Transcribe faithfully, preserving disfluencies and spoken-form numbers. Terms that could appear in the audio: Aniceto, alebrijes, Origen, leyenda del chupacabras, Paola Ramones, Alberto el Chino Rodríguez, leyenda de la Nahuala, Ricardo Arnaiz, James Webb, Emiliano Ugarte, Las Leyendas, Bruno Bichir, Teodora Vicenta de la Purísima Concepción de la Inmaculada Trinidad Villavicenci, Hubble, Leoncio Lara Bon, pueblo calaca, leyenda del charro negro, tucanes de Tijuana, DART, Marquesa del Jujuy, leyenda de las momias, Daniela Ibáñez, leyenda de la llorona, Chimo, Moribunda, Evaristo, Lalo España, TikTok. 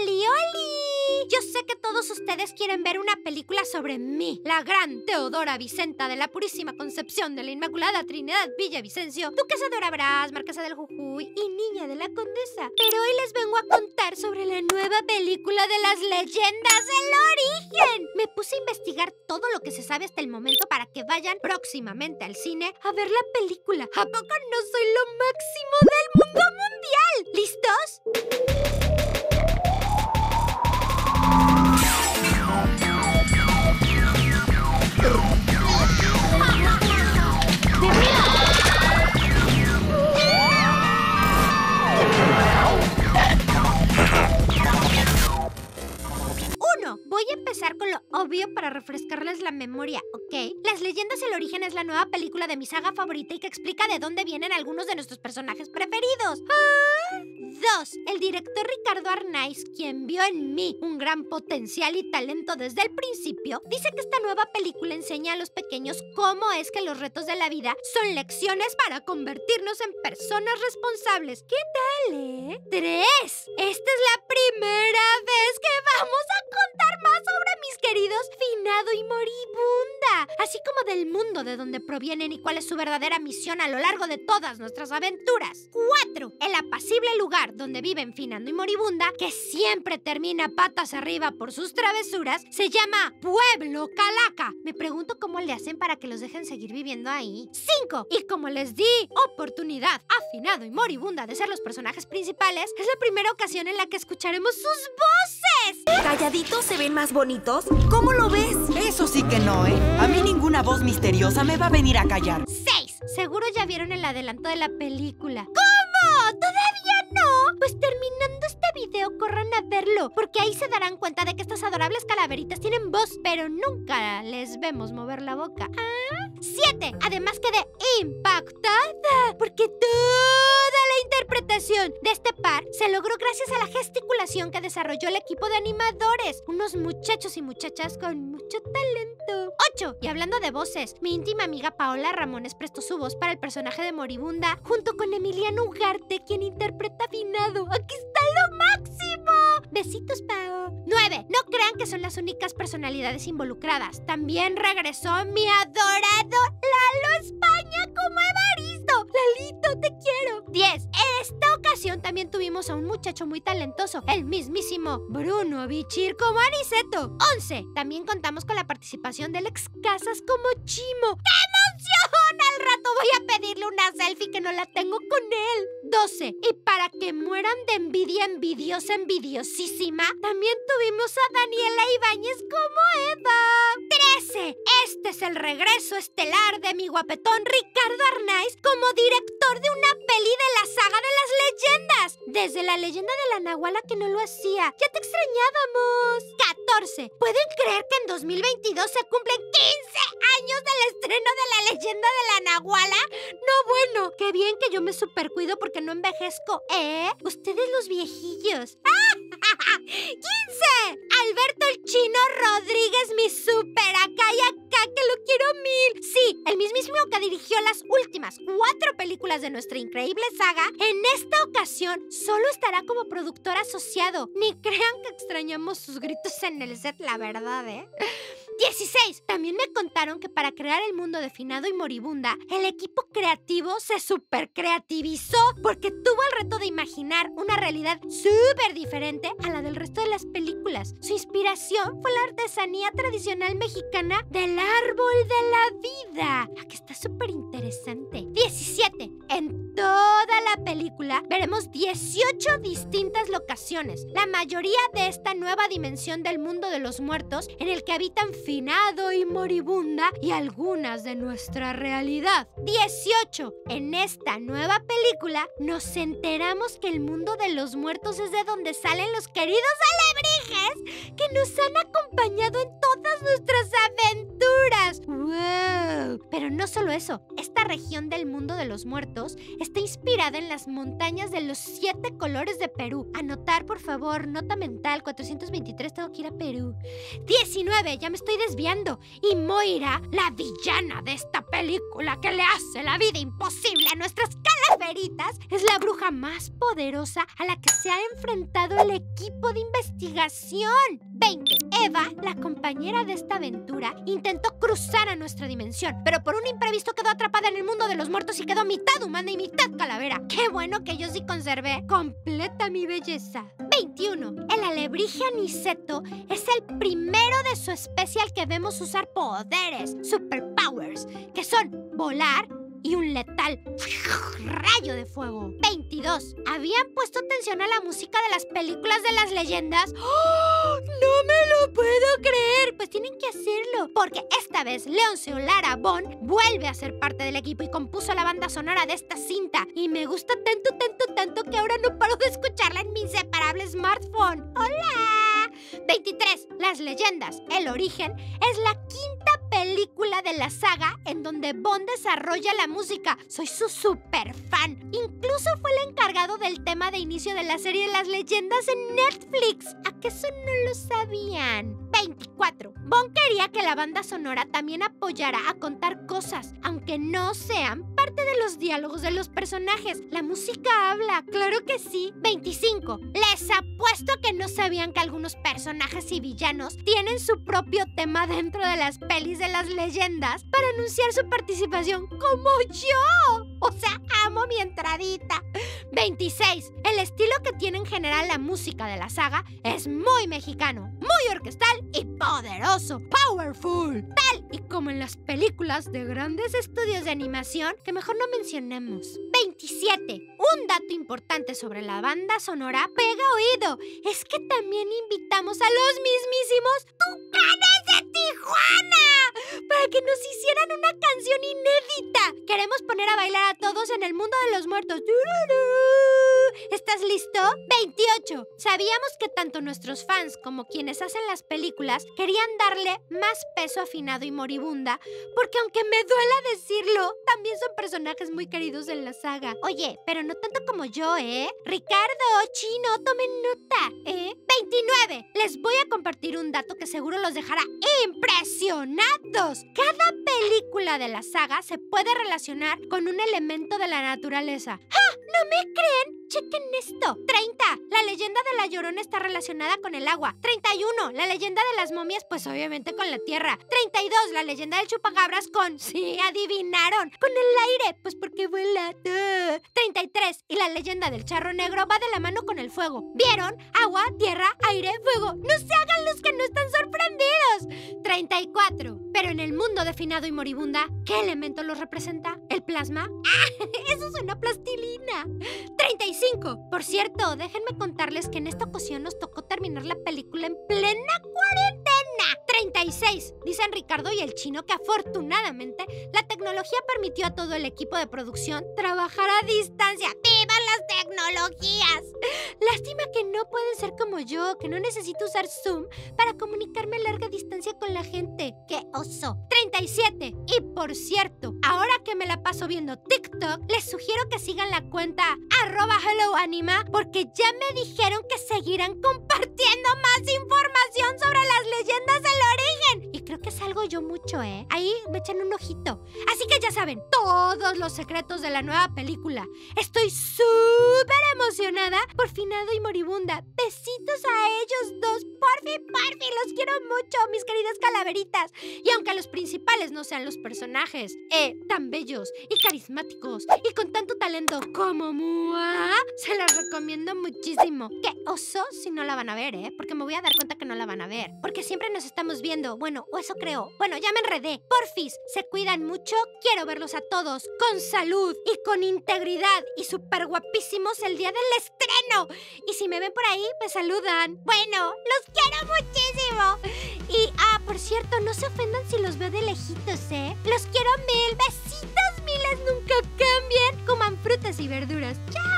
¡Oli, oli! Yo sé que todos ustedes quieren ver una película sobre mí, la gran Teodora Vicenta de la Purísima Concepción de la Inmaculada Trinidad Villavicencio, Duquesa de Oraverás, Marquesa del Jujuy y Niña de la Condesa. Pero hoy les vengo a contar sobre la nueva película de las leyendas del Origen. Me puse a investigar todo lo que se sabe hasta el momento para que vayan próximamente al cine a ver la película. ¿A poco no soy lo máximo del mundo mundial? ¿Listos? Voy a empezar con lo obvio para refrescarles la memoria, ¿ok? Las leyendas del origen es la nueva película de mi saga favorita y que explica de dónde vienen algunos de nuestros personajes preferidos. ¿Ah? Dos. El director Ricardo Arnaiz, quien vio en mí un gran potencial y talento desde el principio, dice que esta nueva película enseña a los pequeños cómo es que los retos de la vida son lecciones para convertirnos en personas responsables. ¿Qué tal, eh? Tres. Esta es la primera vez que vamos a contar más sobre mis queridos Finado y Moribunda, así como del mundo de donde provienen y cuál es su verdadera misión a lo largo de todas nuestras aventuras. Cuatro. El apacible lugar donde viven Finado y Moribunda, que siempre termina patas arriba por sus travesuras, se llama Pueblo Calaca. Me pregunto cómo le hacen para que los dejen seguir viviendo ahí. Cinco. Y como les di oportunidad a Finado y Moribunda de ser los personajes principales, es la primera ocasión en la que escucharemos sus voces. ¿Calladitos se ven más bonitos? ¿Cómo lo ves? Eso sí que no, ¿eh? A mí ninguna voz misteriosa me va a venir a callar. Seis. Seguro ya vieron el adelanto de la película. ¿Cómo? ¿Todavía no? Pues terminando este video, corran a verlo, porque ahí se darán cuenta de que estas adorables calaveritas tienen voz, pero nunca les vemos mover la boca. ¿Ah? Siete. Además quedé impactada, porque toda la interpretación de este par se logró gracias a la gesticulación que desarrolló el equipo de animadores, unos muchachos y muchachas con mucho talento. Ocho. Y hablando de voces, mi íntima amiga Paola Ramones prestó su voz para el personaje de Moribunda, junto con Emiliano Ugarte, quien interpreta a Finado. ¡Aquí está lo máximo! Besitos, Pao. Nueve. No crean que son las únicas personalidades involucradas. También regresó mi adorado Lalo España como Evaristo. Lalito, te quiero. Diez. Esta ocasión también tuvimos a un muchacho muy talentoso, el mismísimo Bruno Bichir como Aniceto. Once. También contamos con la participación del ex Casas como Chimo. ¡Qué emoción! Al rato voy a pedirle una selfie que no la tengo con él. Doce. Y para que mueran de envidia, envidiosa, envidiosa, también tuvimos a Daniela Ibáñez como Eva. Trece. Este es el regreso estelar de mi guapetón Ricardo Arnaiz como director de una peli de la saga de las leyendas. Desde la leyenda de la Nahuala que no lo hacía. ¡Ya te extrañábamos! Catorce. ¿Pueden creer que en dos mil veintidós se cumplen quince años del estreno de la leyenda de la Nahuala? No, bueno. Qué bien que yo me supercuido porque no envejezco, ¿eh? Ustedes los viejillos. ¡Ah! quince. Alberto el Chino Rodríguez, mi super acá y acá, que lo quiero mil. Sí, el mismísimo que dirigió las últimas cuatro películas de nuestra increíble saga, en esta ocasión solo estará como productor asociado. Ni crean que extrañamos sus gritos en el set, la verdad, ¿eh? dieciséis. También me contaron que para crear el mundo de Finado y Moribunda, el equipo creativo se super creativizó porque tuvo el reto de imaginar una realidad súper diferente a la del resto de las películas. Su inspiración fue la artesanía tradicional mexicana del árbol de la vida, la que está súper interesante. diecisiete. En toda la película veremos dieciocho distintas locaciones, la mayoría de esta nueva dimensión del mundo de los muertos en el que habitan Finado y Moribunda y algunas de nuestra realidad. dieciocho. En esta nueva película nos enteramos que el mundo de los muertos es de donde salen los queridos alebrijes que nos han acompañado en todas nuestras aventuras. criaturas. ¡Wow! Pero no solo eso. Esta región del mundo de los muertos está inspirada en las montañas de los siete colores de Perú. Anotar, por favor, nota mental cuatrocientos veintitrés, tengo que ir a Perú. diecinueve, ya me estoy desviando. Y Moira, la villana de esta película que le hace la vida imposible a nuestras calaveritas, es la bruja más poderosa a la que se ha enfrentado el equipo de investigación. veinte. Eva, la compañera de esta aventura, intentó cruzar a nuestra dimensión, pero por un imprevisto quedó atrapada en el mundo de los muertos y quedó mitad humana y mitad calavera. ¡Qué bueno que yo sí conservé completa mi belleza! veintiuno. El alebrije Aniceto es el primero de su especie al que vemos usar poderes, superpowers, que son volar y un letal rayo de fuego. veintidós. ¿Habían puesto atención a la música de las películas de las leyendas? ¡Oh! ¡No me lo puedo creer! Pues tienen que hacerlo, porque esta vez Leoncio Lara Bon vuelve a ser parte del equipo y compuso la banda sonora de esta cinta. Y me gusta tanto, tanto, tanto que ahora no paro de escucharla en mi inseparable smartphone. ¡Hola! veintitrés. Las leyendas, el origen, es la quinta película de la saga en donde Bond desarrolla la música. Soy su super fan. Incluso fue el encargado del tema de inicio de la serie de las leyendas en Netflix. ¿A qué eso no lo sabían? veinticuatro. Bond quería que la banda sonora también apoyara a contar cosas, aunque no sean parte de los diálogos de los personajes. La música habla, claro que sí. veinticinco. Les apuesto que no sabían que algunos personajes y villanos tienen su propio tema dentro de las pelis de las leyendas para anunciar su participación, como yo. O sea, amo mi entradita. veintiséis. El estilo que tiene en general la música de la saga es muy mexicano, muy orquestal y poderoso, powerful, tal y como en las películas de grandes estudios de animación que mejor no mencionemos. veintisiete. Un dato importante sobre la banda sonora pega oído es que también invitamos a los mismísimos tucanes de Tijuana para que nos hicieran una canción inédita. Queremos poner a bailar a todos en el mundo de los muertos. ¿Estás listo? veintiocho. Sabíamos que tanto nuestros fans como quienes hacen las películas querían darle más peso a Finado y Moribunda, porque aunque me duela decirlo, también son personajes muy queridos en la saga. Oye, pero no tanto como yo, ¿eh? Ricardo, Chino, tomen nota, ¿eh? veintinueve. Les voy a compartir un dato que seguro los dejará impresionados. Cada película de la saga se puede relacionar con un elemento de la naturaleza. ¡Ah! ¿No me creen? ¡Chequen esto! treinta. La leyenda de la Llorona está relacionada con el agua. treinta y uno. La leyenda de las momias, pues obviamente con la tierra. treinta y dos. La leyenda del chupacabras con... ¡Sí, adivinaron! ¡Con el aire! Pues porque vuela. treinta y tres. Y la leyenda del charro negro va de la mano con el fuego. ¿Vieron? Agua, tierra, aire, fuego. ¡No se hagan los que no están sorprendidos! treinta y cuatro. Pero en el mundo de Finado y Moribunda, ¿qué elemento los representa? ¿El plasma? ¡Ah! ¡Eso es una plastilina! treinta y cinco. Por cierto, déjenme contarles que en esta ocasión nos tocó terminar la película en plena cuarentena. treinta y seis. Dicen Ricardo y el Chino que afortunadamente la tecnología permitió a todo el equipo de producción trabajar a distancia. ¡Viva las tecnologías! Lástima que no pueden ser como yo, que no necesito usar Zoom para comunicarme a larga distancia con la gente. ¡Qué oso! treinta y siete. Y por cierto, ahora que me la paso viendo TikTok, les sugiero que sigan la cuenta arroba HelloAnima porque ya me dijeron que seguirán compartiendo más información sobre las leyendas del origen. Y creo que salgo yo mucho, ¿eh? Ahí me echan un ojito. Así que ya saben, todos los secretos de la nueva película. Estoy súper emocionada por Finado y Moribunda. Besitos a ellos dos. Porfi, porfi, los quiero mucho, mis queridas calaveritas. Y aunque los principales no sean los personajes, eh, tan bellos y carismáticos y con tanto talento como Mua, se los recomiendo muchísimo. Qué oso si no la van a ver, ¿eh? Porque me voy a dar cuenta que no la van a ver. Porque siempre nos estamos viendo. Bueno, o eso creo. Bueno, ya me enredé. Porfis, se cuidan mucho. Quiero verlos a todos con salud y con integridad y súper guapísimos el día del estreno. Y si me ven por ahí, me saludan. Bueno, los quiero muchísimo. Y, ah, por cierto, no se ofendan si los veo de lejitos, ¿eh? Los quiero mil. Besitos miles, nunca cambien. Coman frutas y verduras. ¡Chao!